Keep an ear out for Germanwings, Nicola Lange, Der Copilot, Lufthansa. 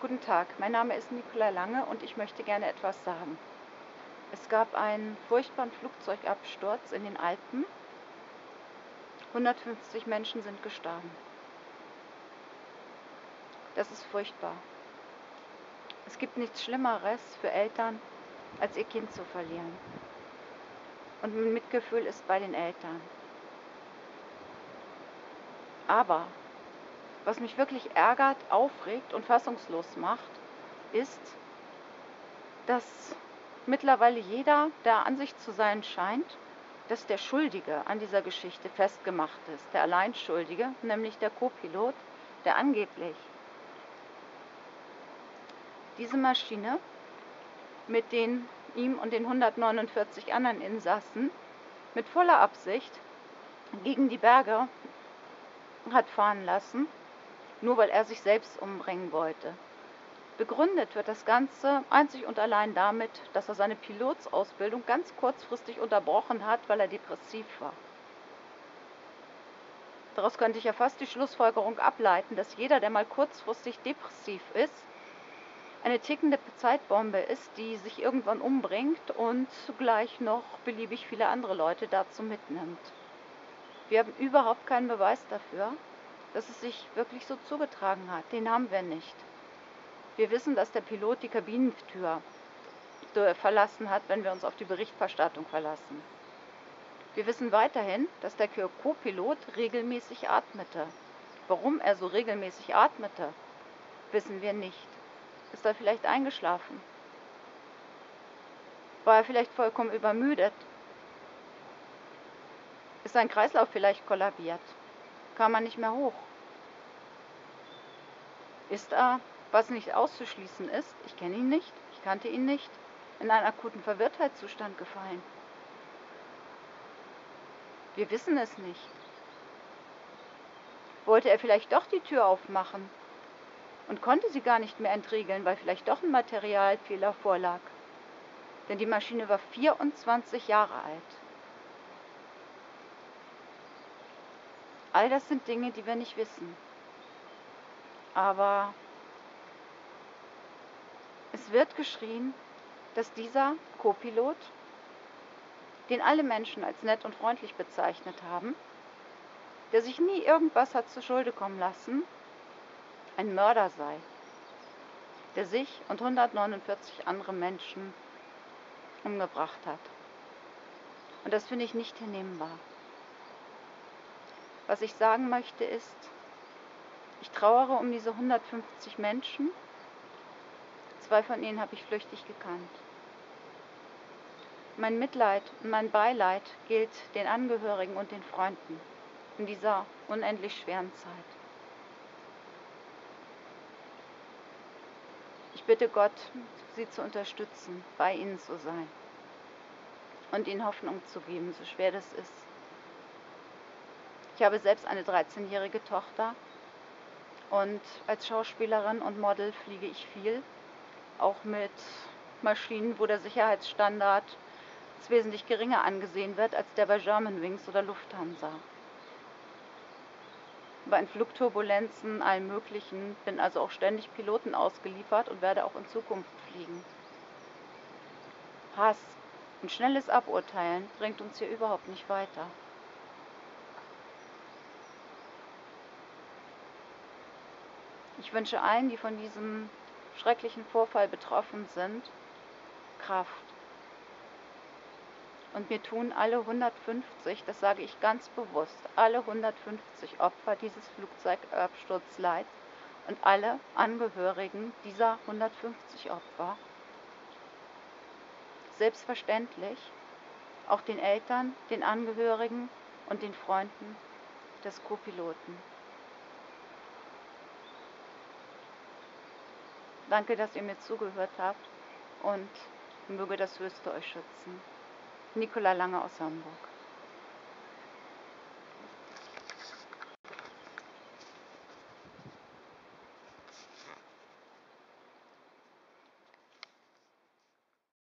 Guten Tag, mein Name ist Nicola Lange und ich möchte gerne etwas sagen. Es gab einen furchtbaren Flugzeugabsturz in den Alpen. 150 Menschen sind gestorben. Das ist furchtbar. Es gibt nichts Schlimmeres für Eltern, als ihr Kind zu verlieren. Und mein Mitgefühl ist bei den Eltern. Aber was mich wirklich ärgert, aufregt und fassungslos macht, ist, dass mittlerweile jeder der Ansicht zu sein scheint, dass der Schuldige an dieser Geschichte festgemacht ist, der Alleinschuldige, nämlich der Copilot, der angeblich diese Maschine mit den ihm und den 149 anderen Insassen mit voller Absicht gegen die Berge hat fahren lassen, nur weil er sich selbst umbringen wollte. Begründet wird das Ganze einzig und allein damit, dass er seine Pilotsausbildung ganz kurzfristig unterbrochen hat, weil er depressiv war. Daraus könnte ich ja fast die Schlussfolgerung ableiten, dass jeder, der mal kurzfristig depressiv ist, eine tickende Zeitbombe ist, die sich irgendwann umbringt und zugleich noch beliebig viele andere Leute dazu mitnimmt. Wir haben überhaupt keinen Beweis dafür, dass es sich wirklich so zugetragen hat. Den haben wir nicht. Wir wissen, dass der Pilot die Kabinentür verlassen hat, wenn wir uns auf die Berichterstattung verlassen. Wir wissen weiterhin, dass der Co-Pilot regelmäßig atmete. Warum er so regelmäßig atmete, wissen wir nicht. Ist er vielleicht eingeschlafen? War er vielleicht vollkommen übermüdet? Ist sein Kreislauf vielleicht kollabiert? Kam er nicht mehr hoch? Ist er, was nicht auszuschließen ist, ich kenne ihn nicht, ich kannte ihn nicht, in einen akuten Verwirrtheitszustand gefallen? Wir wissen es nicht. Wollte er vielleicht doch die Tür aufmachen und konnte sie gar nicht mehr entriegeln, weil vielleicht doch ein Materialfehler vorlag? Denn die Maschine war 24 Jahre alt. All das sind Dinge, die wir nicht wissen. Aber es wird geschrien, dass dieser Copilot, den alle Menschen als nett und freundlich bezeichnet haben, der sich nie irgendwas hat zu Schulde kommen lassen, ein Mörder sei, der sich und 149 andere Menschen umgebracht hat. Und das finde ich nicht hinnehmbar. Was ich sagen möchte ist, ich trauere um diese 150 Menschen. 2 von ihnen habe ich flüchtig gekannt. Mein Mitleid und mein Beileid gilt den Angehörigen und den Freunden in dieser unendlich schweren Zeit. Ich bitte Gott, sie zu unterstützen, bei ihnen zu sein und ihnen Hoffnung zu geben, so schwer das ist. Ich habe selbst eine 13-jährige Tochter und als Schauspielerin und Model fliege ich viel, auch mit Maschinen, wo der Sicherheitsstandard wesentlich geringer angesehen wird als der bei Germanwings oder Lufthansa. Bei Flugturbulenzen, allem Möglichen, bin also auch ständig Piloten ausgeliefert und werde auch in Zukunft fliegen. Hass und schnelles Aburteilen bringt uns hier überhaupt nicht weiter. Ich wünsche allen, die von diesem schrecklichen Vorfall betroffen sind, Kraft. Und mir tun alle 150, das sage ich ganz bewusst, alle 150 Opfer dieses Flugzeugabsturzes leid und alle Angehörigen dieser 150 Opfer. Selbstverständlich auch den Eltern, den Angehörigen und den Freunden des Co-Piloten. Danke, dass ihr mir zugehört habt und möge das Höchste euch schützen. Nicola Lange aus Hamburg.